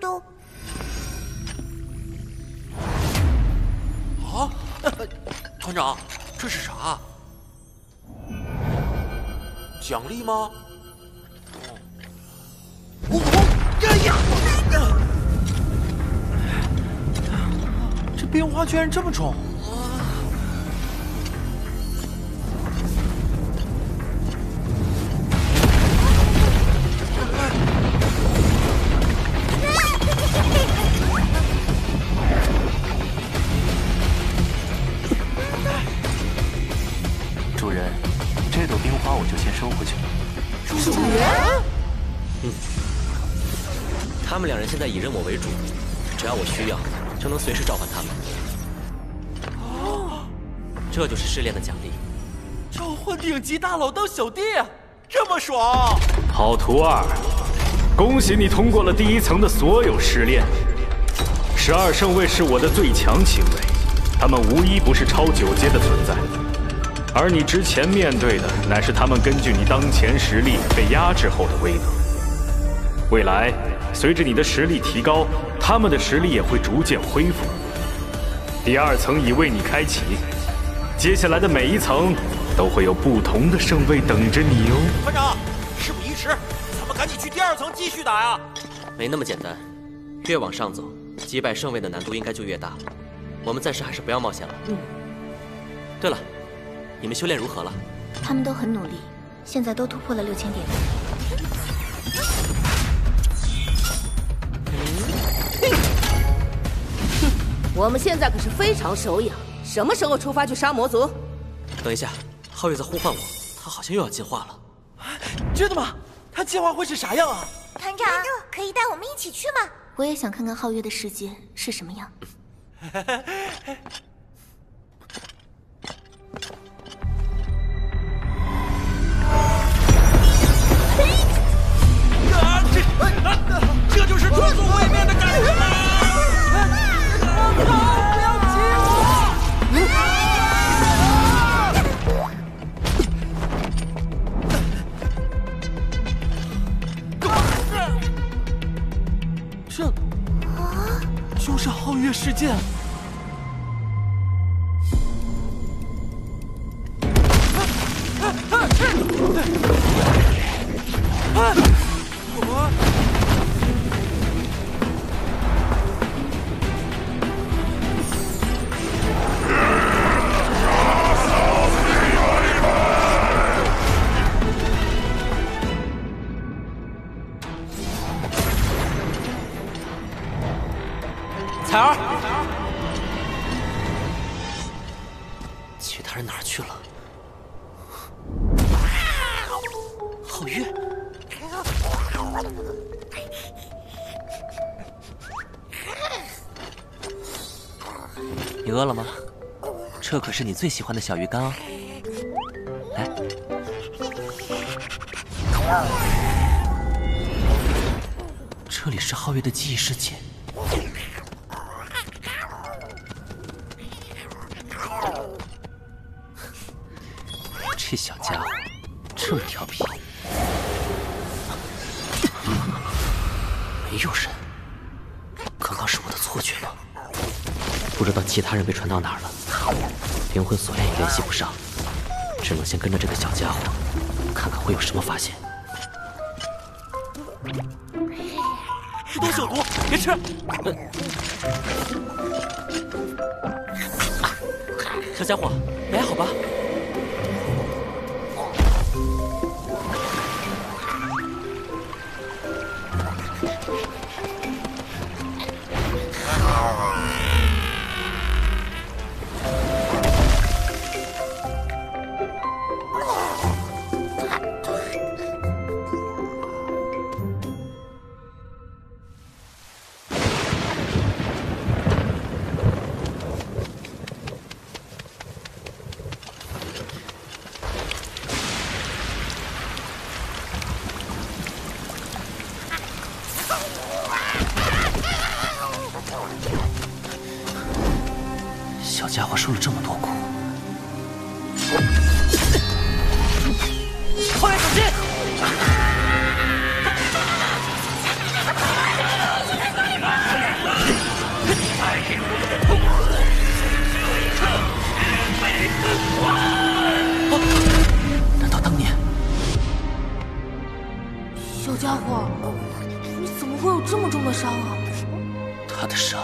窓。啊！团长，这是啥？奖励吗？哦！这变化居然这么重！ 他们两人现在以任我为主，只要我需要，就能随时召唤他们。哦，这就是试炼的奖励。召唤顶级大佬当小弟，这么爽！好徒儿，恭喜你通过了第一层的所有试炼。12圣卫是我的最强亲卫，他们无一不是超9阶的存在，而你之前面对的乃是他们根据你当前实力被压制后的威能。未来。 随着你的实力提高，他们的实力也会逐渐恢复。第2层已为你开启，接下来的每一层都会有不同的圣卫等着你哦。团长，事不宜迟，咱们赶紧去第2层继续打呀！没那么简单，越往上走，击败圣卫的难度应该就越大。我们暂时还是不要冒险了。嗯。对了，你们修炼如何了？他们都很努力，现在都突破了6000点。 我们现在可是非常手痒，什么时候出发去杀魔族？等一下，皓月在呼唤我，他好像又要进化了。真的吗？他进化会是啥样啊？团长，可以带我们一起去吗？我也想看看皓月的世界是什么样。这就是突足毁灭的感觉吗？ 就是皓月世界。你饿了吗？这可是你最喜欢的小鱼干哦。来，这里是皓月的记忆世界。这小家伙这么调皮，没有人。刚刚是我的错觉吗？ 不知道其他人被传到哪儿了，灵魂锁链也联系不上，只能先跟着这个小家伙，看看会有什么发现。都是有毒，别吃！小家伙，你还好吧？小家伙受了这么多苦，后面小心！这么重的伤啊？他的伤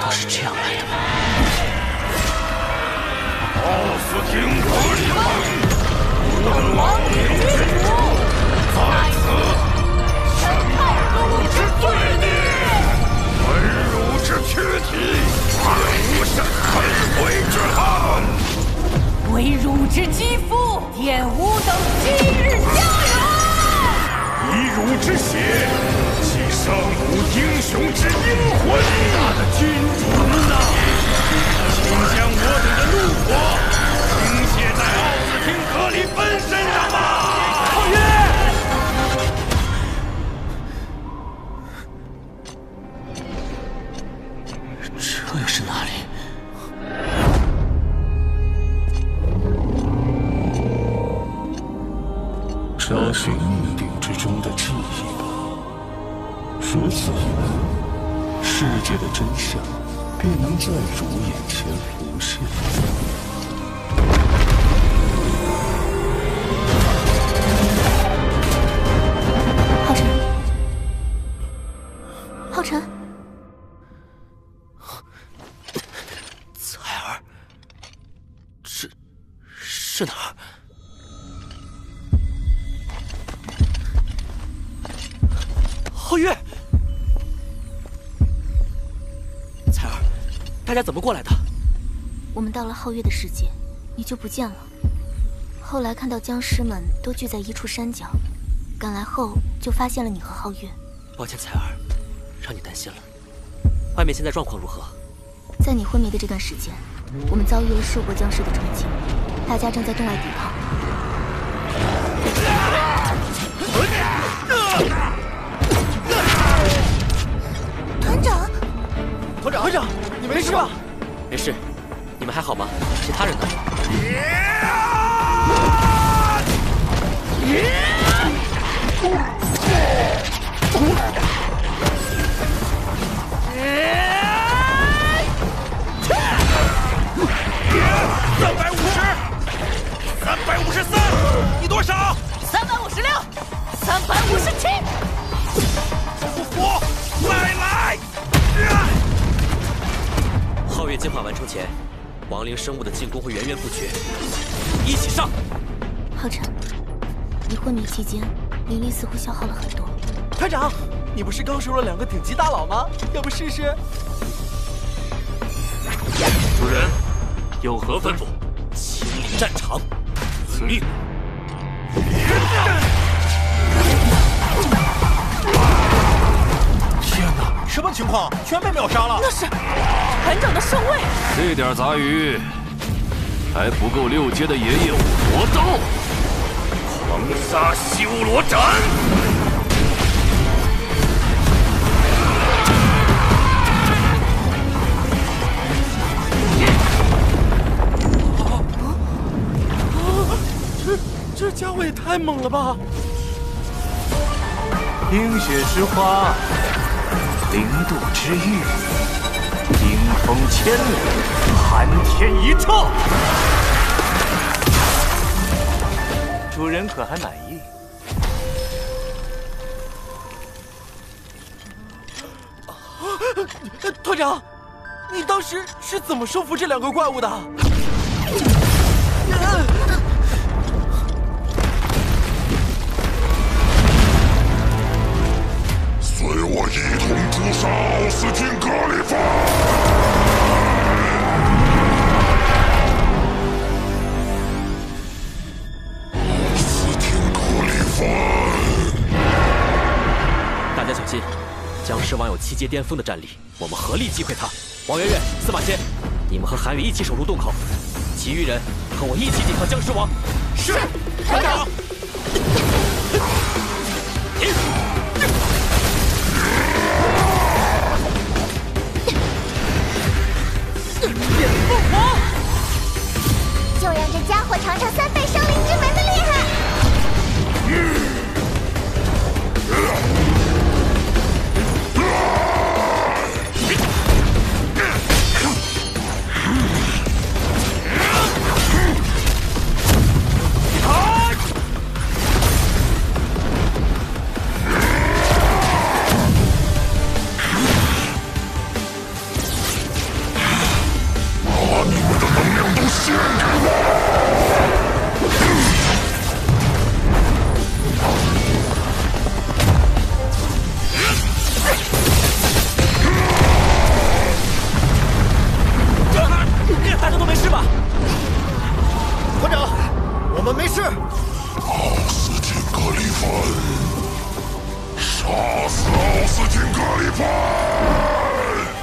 都是这样来的吗？傲视天河之城，本王明君在此审判侮辱之罪孽，文儒之躯体，百无是焚毁之恨。为汝之肌肤，玷污等今日加油！ 以汝之血，其生无英雄之英魂。大的君主们啊，请将我等的怒火倾泻在奥斯汀格林芬身上吧！抗议！这又是哪里？ 找寻命定之中的记忆吧，如此一来，世界的真相便能在汝眼前浮现。浩辰，浩辰，彩儿，这是哪儿？ 皓月，彩儿，大家怎么过来的？我们到了皓月的世界，你就不见了。后来看到僵尸们都聚在一处山脚，赶来后就发现了你和皓月。抱歉，彩儿，让你担心了。外面现在状况如何？在你昏迷的这段时间，我们遭遇了数波僵尸的冲击，大家正在对外抵抗。团长，你没事吧？没事，你们还好吗？其他人呢？350，353，你多少？356，357，不服再来！ 皓月计划完成前，亡灵生物的进攻会源源不绝，一起上！浩辰，你昏迷期间灵力似乎消耗了很多。团长，你不是刚收了2个顶级大佬吗？要不试试？主人，有何吩咐？亲临战场，遵命。天哪，什么情况？全被秒杀了！那是。 团长的圣位，这点杂鱼还不够6阶的爷爷5魔刀，狂杀修罗斩！这家伙也太猛了吧！冰雪之花，零度之域。 冰封千里，寒天一彻。主人可还满意？团长，你当时是怎么收服这2个怪物的？随我一同诛杀奥斯汀格里芬！ 僵尸王有7阶巅峰的战力，我们合力击溃他。王媛媛、司马迁，你们和韩宇一起守住洞口，其余人和我一起抵抗僵尸王。是，团长。巅峰王，就让这家伙尝尝3倍生灵之门的厉害。分，杀死奥斯汀·格里芬！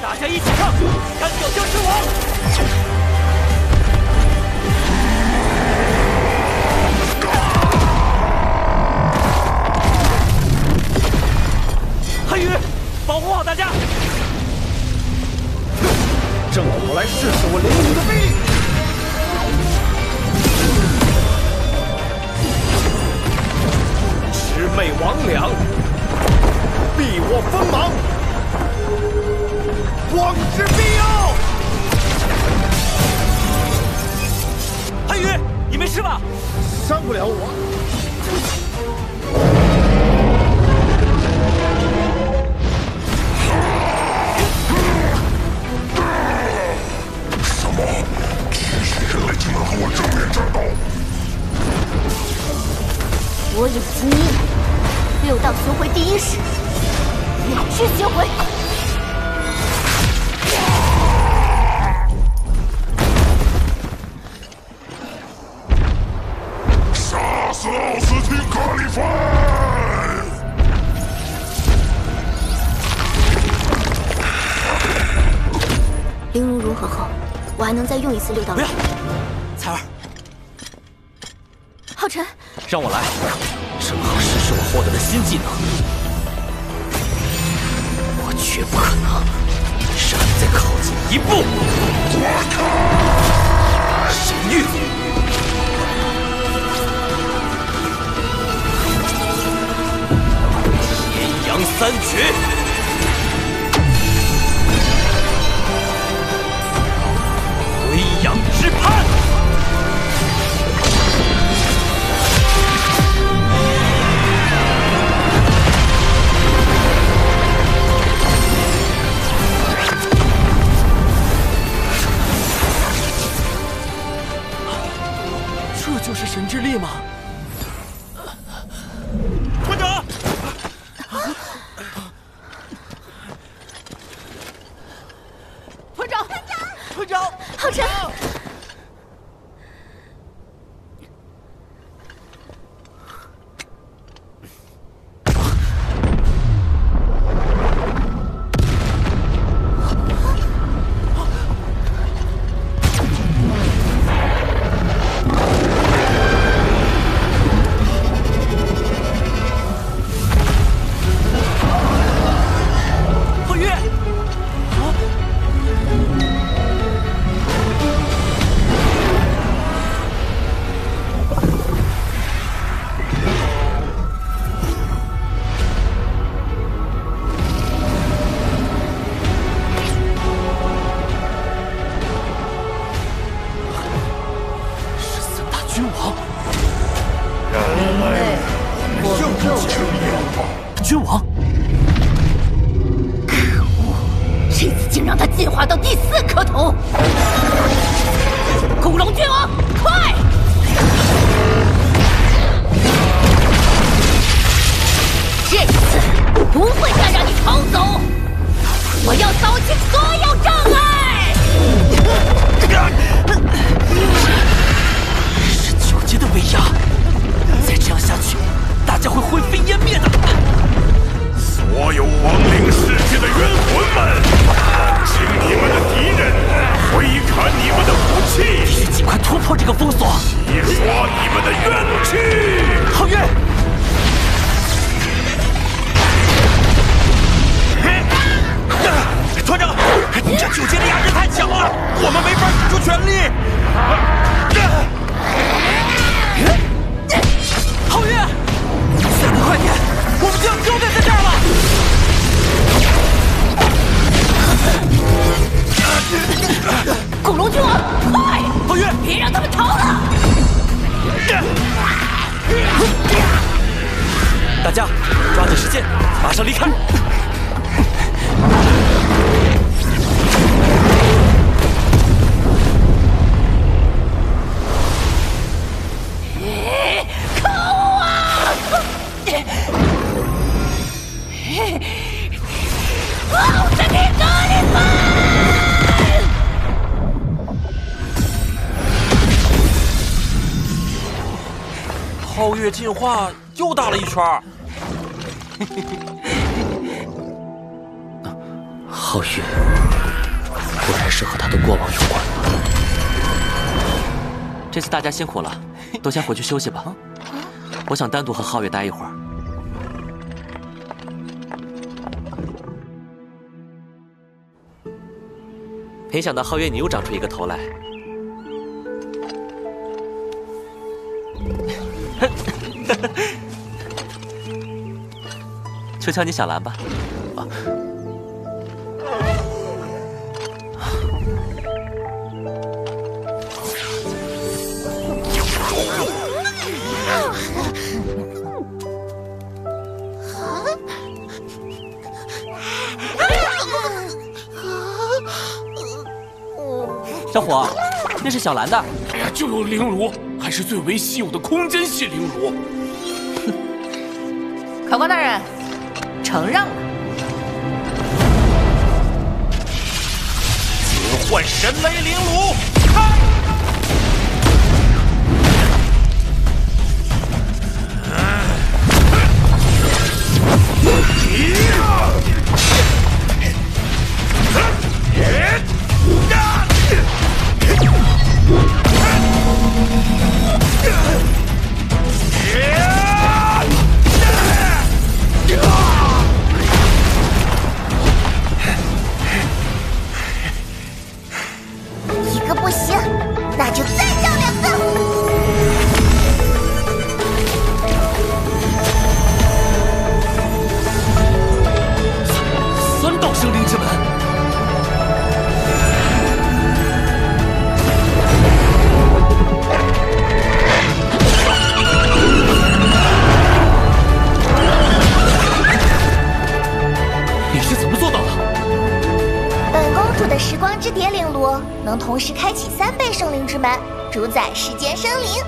大家一起上，干掉僵尸王！ 黑鱼，保护好大家！正好来试试我灵武的威力。魑魅魍魉，避我锋芒，光之必傲。黑鱼，你没事吧？伤不了我。 竟然和我正面战斗！我有基因，六道巡回第一式，两式接回。杀死奥斯汀·格里芬！ 玲珑融合后，我还能再用一次六道。不要，彩儿，浩辰，让我来，正好试试我获得的新技能。我绝不可能让你再靠近一步。神域，天阳三绝。 阳之畔，这就是神之力吗？团长，团长，团长，浩辰。月进化又大了一圈儿。皓月果然是和他的过往有关。这次大家辛苦了，都先回去休息吧。我想单独和皓月待一会儿。 没想到皓月，你又长出一个头来。瞧瞧你小蓝吧。啊！小火，那是小蓝的。哎呀，这种灵炉还是最为稀有的空间系灵炉。考官大人，承让了。警幻神雷灵炉，开！同时开启3倍圣灵之门，主宰世间生灵。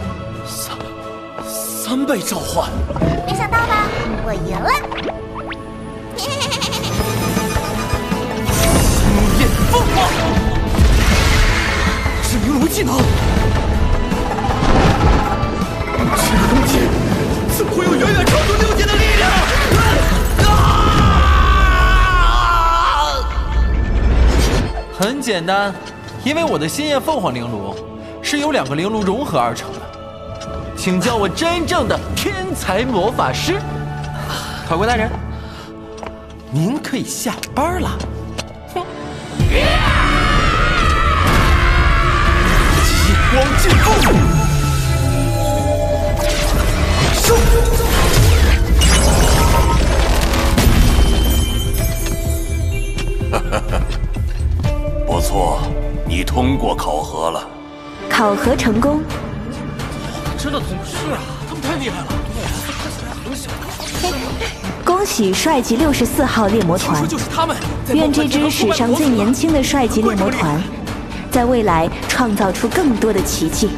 三倍召唤，没想到吧？我赢了。怒焰凤凰，是灵炉技能。这个攻击怎么会有远远超出六阶的力量？很简单。 因为我的心焰凤凰灵炉是由2个灵炉融合而成的，请叫我真正的天才魔法师。考官大人，您可以下班了。极光进步，收！哈哈哈，不错。 你通过考核了，考核成功。真的通过？是啊，他们太厉害了，恭喜帅级64号猎魔团！就是他们。愿这支史上最年轻的帅级猎魔团，在未来创造出更多的奇迹。